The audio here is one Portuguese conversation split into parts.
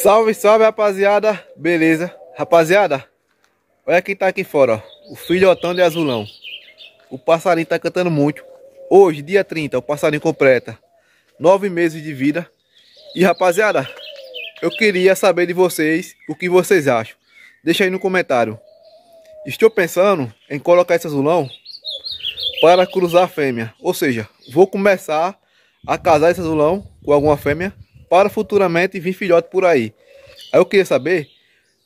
Salve, salve, rapaziada. Beleza. Rapaziada, olha quem tá aqui fora, ó. O filhotão de azulão. O passarinho tá cantando muito. Hoje, dia 30, o passarinho completa 9 meses de vida. E, rapaziada, eu queria saber de vocês o que vocês acham. Deixa aí no comentário. Estou pensando em colocar esse azulão para cruzar a fêmea. Ou seja, vou começar a casar esse azulão com alguma fêmea para futuramente vir filhote por aí. Aí eu queria saber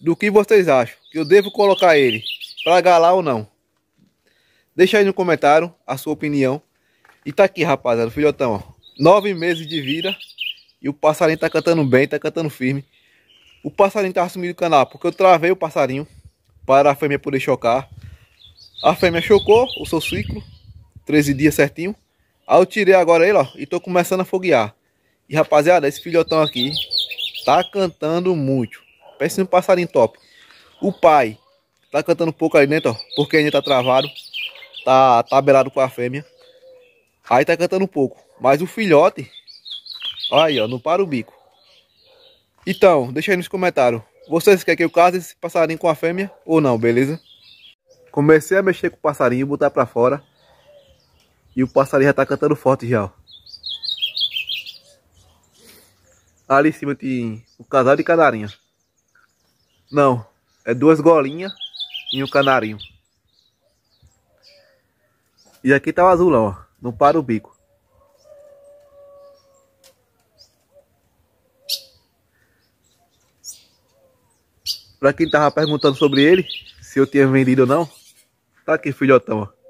do que vocês acham, que eu devo colocar ele para galar ou não. Deixa aí no comentário a sua opinião. E tá aqui, rapaziada, o filhotão, ó. 9 meses de vida. E o passarinho tá cantando bem, tá cantando firme. O passarinho tá assumindo o canal porque eu travei o passarinho para a fêmea poder chocar. A fêmea chocou o seu ciclo, 13 dias certinho. Aí eu tirei agora ele, ó, e tô começando a foguear. E, rapaziada, esse filhotão aqui tá cantando muito. Parece um passarinho top. O pai tá cantando pouco ali dentro, ó, porque ainda tá travado. Tá tabelado com a fêmea. Aí tá cantando um pouco. Mas o filhote, olha aí, ó, não para o bico. Então, deixa aí nos comentários. Vocês querem que eu case esse passarinho com a fêmea ou não, beleza? Comecei a mexer com o passarinho, botar pra fora. E o passarinho já tá cantando forte já, ó. Ali em cima tem um casal de canarinha. Não, é 2 golinhas e um canarinho. E aqui tá o azulão, ó. Não para o bico. Pra quem tava perguntando sobre ele, se eu tinha vendido ou não, tá aqui, filhotão, ó.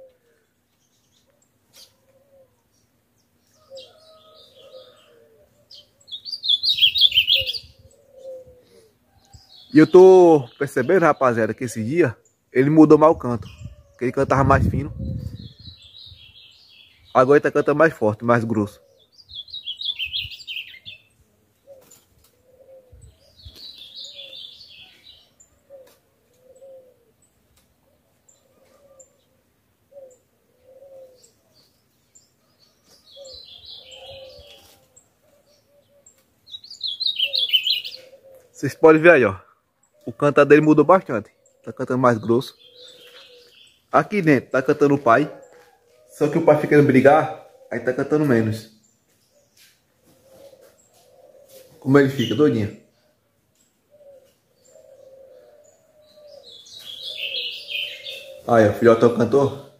E eu tô percebendo, rapaziada, que esse dia ele mudou mal o canto. Porque ele cantava mais fino. Agora ele tá cantando mais forte, mais grosso. Vocês podem ver aí, ó. O cantar dele mudou bastante. Tá cantando mais grosso. Aqui dentro tá cantando o pai. Só que o pai fica querendo brigar, aí tá cantando menos. Como ele fica, doidinho. Aí, ó, o filhotão cantou.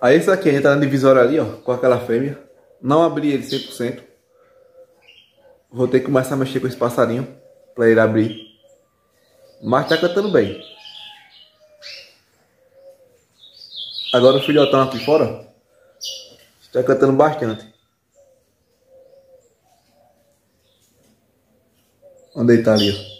Aí esse aqui, a gente tá na divisória ali, ó, com aquela fêmea. Não abri ele 100%. Vou ter que começar a mexer com esse passarinho pra ele abrir. Mas tá cantando bem. Agora o filhotão aqui fora tá cantando bastante. Onde ele tá ali, ó.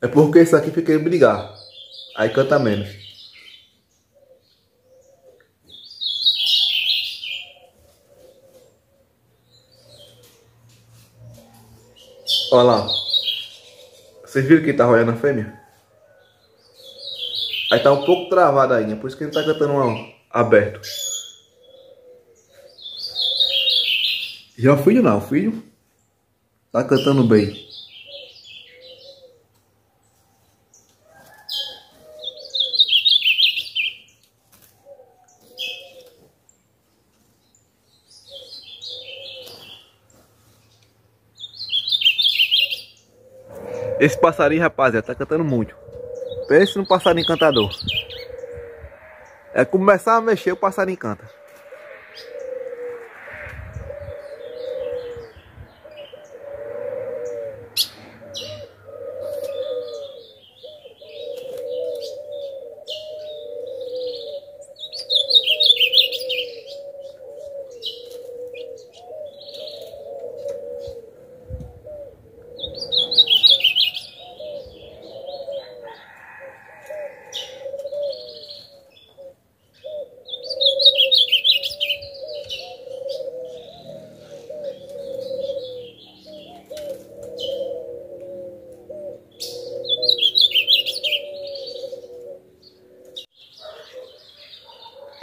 É porque isso aqui fica em brigar. Aí canta menos. Olha lá. Vocês viram que tá roendo a fêmea? Aí tá um pouco travada ainda. Por isso que ele tá cantando aberto. Já o filho não. O filho tá cantando bem. Esse passarinho, rapaziada, tá cantando muito. Pense num passarinho cantador. É começar a mexer, o passarinho canta.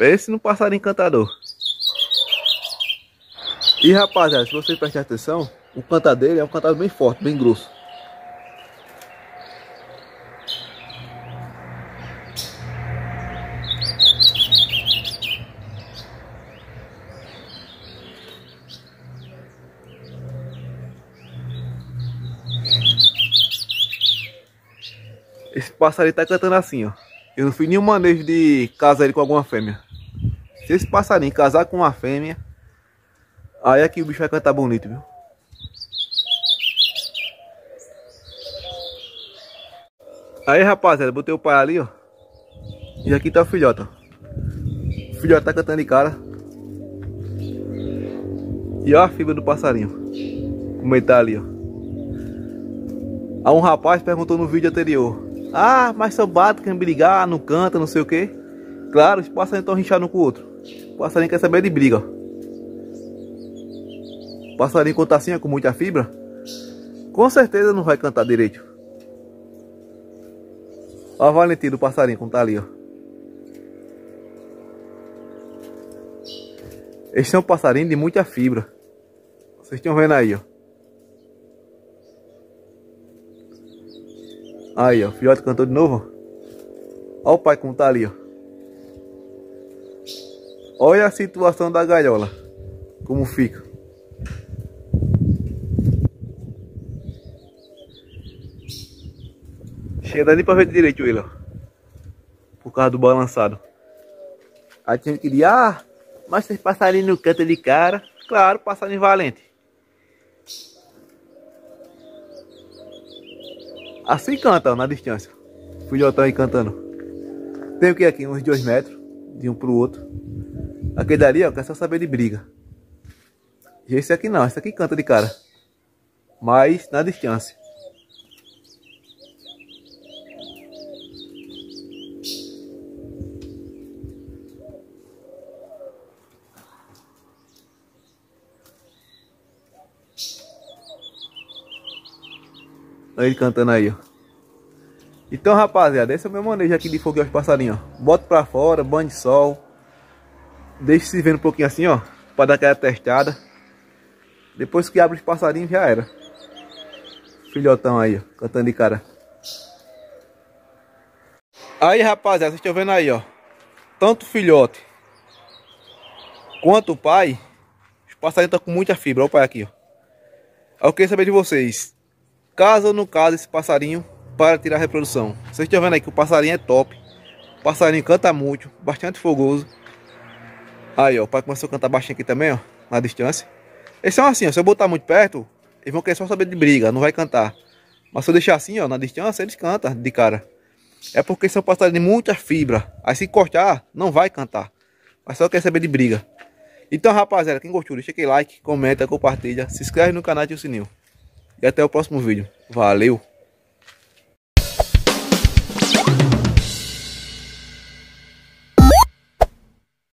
Esse no passarinho cantador. E rapaziada, se vocês prestem atenção, o cantar dele é um cantado bem forte, bem grosso. Esse passarinho tá cantando assim, ó. Eu não fiz nenhum manejo de casar ele com alguma fêmea. Se esse passarinho casar com uma fêmea, aí é que o bicho vai cantar bonito, viu? Aí, rapaziada, botei o pai ali, ó. E aqui tá o filhote, ó. O filhote tá cantando de cara. E ó a fibra do passarinho, como ele tá ali, ó. Aí um rapaz perguntou no vídeo anterior: ah, mas só bate, quer me ligar, não canta, não sei o que. Claro, os passarinhos estão rinchados um com o outro. O passarinho quer saber de briga, ó. O passarinho quando tá assim, ó, com muita fibra, com certeza não vai cantar direito. Olha a valentia do passarinho como tá ali, ó. Este é um passarinho de muita fibra. Vocês estão vendo aí, ó. Aí, ó, o filhote cantou de novo, ó. Olha o pai como tá ali, ó. Olha a situação da gaiola, como fica. Não dá nem pra ver direito ele, ó, por causa do balançado. Aí tinha que dizer: ah, mas vocês passarinhos no canto de cara. Claro, passarinho valente. Assim canta, ó, na distância. Filhotão aí cantando. Tem o que aqui? Uns 2 metros de um pro outro. Aquele dali, ó, quer só saber de briga. E esse aqui não, esse aqui canta de cara, mas na distância. Olha ele cantando aí, ó. Então, rapaziada, esse é o meu manejo aqui de foguear os passarinhos, ó. Boto pra fora, banho de sol, deixa se vendo um pouquinho assim, ó, pra dar aquela testada. Depois que abre os passarinhos, já era. Filhotão aí, ó, cantando de cara. Aí, rapaziada, vocês estão vendo aí, ó. Tanto o filhote quanto o pai, os passarinhos estão com muita fibra. Olha o pai aqui, ó. Eu queria saber de vocês: casa ou não casa esse passarinho para tirar a reprodução? Vocês estão vendo aí que o passarinho é top. O passarinho canta muito, bastante fogoso. Aí, ó, o pai começou a cantar baixinho aqui também, ó, na distância. Eles são assim, ó, se eu botar muito perto, eles vão querer só saber de briga, não vai cantar. Mas se eu deixar assim, ó, na distância, eles cantam de cara. É porque são passarinhos de muita fibra. Aí se cortar, não vai cantar, mas só quer saber de briga. Então, rapaziada, quem gostou, deixa aquele like, comenta, compartilha, se inscreve no canal e ativa o sininho. E até o próximo vídeo. Valeu!